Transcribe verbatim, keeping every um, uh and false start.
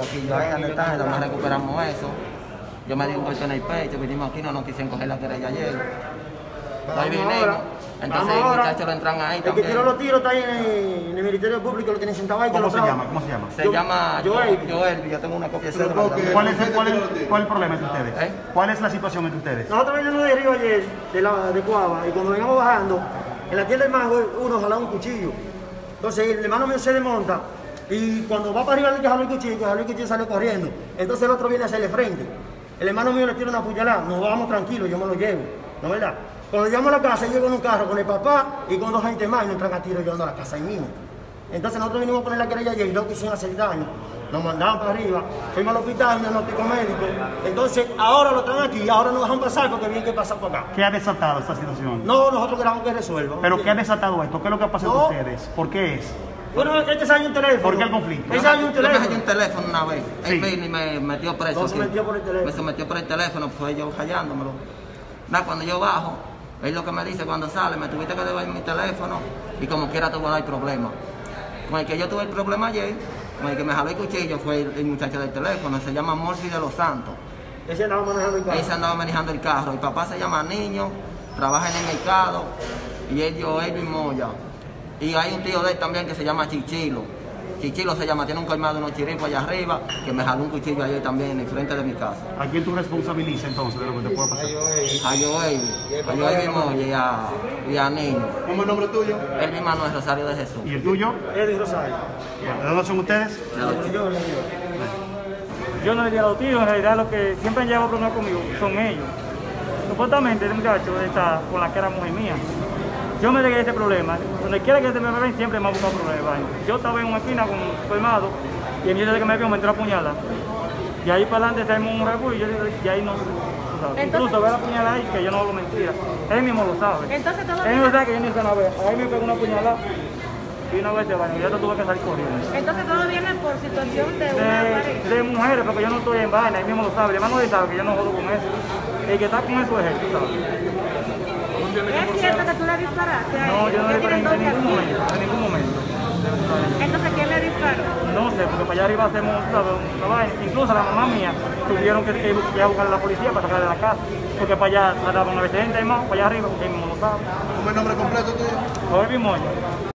poquillo ahí donde está, nomás recuperamos eso. Yo me di un golpe en el pecho, vinimos aquí, no nos quisieron coger la querella ayer. Ahí vinimos. Entonces los muchachos lo entran ahí. El también. Que tiró los tiros está ahí en el, en el Ministerio Público, lo tienen sentado ahí. ¿Cómo, que se, lo llama? ¿Cómo se llama? Se yo, llama Joel. Joel, yo tengo una copia de ese. ¿Cuál es el, cuál es, cuál el problema entre ustedes? ¿Eh? ¿Cuál es la situación entre ustedes? Nosotros venimos de Río ayer, de, la, de Coava, y cuando vengamos bajando, en la tienda del mago uno jalaba un cuchillo. Entonces el hermano mío se desmonta y cuando va para arriba el que jaló el cuchillo, que jaló el cuchillo sale corriendo. Entonces el otro viene a hacerle frente. El hermano mío le tira una puñalada, nos vamos tranquilos, yo me lo llevo, ¿no es verdad? Cuando llegamos a la casa, llego en un carro con el papá y con dos gente más y nos traen a tiro llevando a la casa ahí mismo. Entonces nosotros vinimos a poner la querella ayer y no quisieron hacer daño. Nos mandaban para arriba, fuimos al hospital, diagnóstico médico. Entonces ahora lo traen aquí, ahora nos dejan pasar porque bien que pasa por acá. ¿Qué ha desatado esta situación? No, nosotros queremos que resuelva. ¿Pero qué, qué ha desatado esto? ¿Qué es lo que ha pasado con ustedes? ¿Por qué es? Bueno, este se hay un teléfono. ¿Por qué el conflicto? Ese hay un teléfono. Yo me un teléfono una vez. Sí. Él vino y me metió preso. No, se metió por el teléfono. Me sometió por el teléfono, pues yo hallándomelo. Nada, cuando yo bajo, es lo que me dice cuando sale, me tuviste que devolver mi teléfono y como quiera te voy a dar problemas. Con el que yo tuve el problema ayer, con el que me jaló el cuchillo fue el, el muchacho del teléfono, se llama Morsi de los Santos. Ese andaba manejando el carro. Él se andaba manejando el carro. El papá se llama Niño, trabaja en el mercado y él yo, él y Moya. Y hay un tío de él también que se llama Chichilo. Chichilo se llama, tiene un colmado de unos chiripos allá arriba, que me jaló un cuchillo ayer también en el frente de mi casa. ¿A quién tú responsabilizas entonces de lo que te pueda pasar? A Joel, a Joel mismo y a, y a Niño. ¿Cómo es el nombre tuyo? El mismo no es Rosario de Jesús. ¿Y el tuyo? Él es Rosario. ¿De dónde son ustedes? Yo no le digo a los tíos, en realidad lo que siempre han llevado problemas conmigo son ellos. Supuestamente el muchacho está con la que era mujer mía. Yo me llegué a este problema, donde quiera que se me ven siempre me ha buscado problemas. Yo estaba en una esquina con un colmado y el mío de que me vio me entró a puñalada. Y ahí para adelante salimos un rebu y yo y ahí no, o sea, incluso ve la puñalada ahí que yo no hablo mentira. Él mismo lo sabe. Entonces todo él mismo sabe que yo no hice una vez. Ahí me pegó una puñalada y una vez se bañó. Yo no tuve que salir corriendo. Entonces todo viene por situación de una de, de mujeres, porque yo no estoy en vaina, él mismo lo sabe. El hermano él sabe que yo no jodo con eso. El que está con eso es él, tú sabes. ¿Es cierto que tú le disparaste a él? No, yo no le disparé en ningún momento, en ningún momento. ¿Entonces quién le disparó? No sé, porque para allá arriba hacemos una vaina. Incluso la mamá mía tuvieron que ir a buscar a la policía para sacarla de la casa. Porque para allá andaban a veces gente y más, para allá arriba, porque él mismo lo sabe. ¿Cómo es el nombre completo tuyo? Roberto Montoya.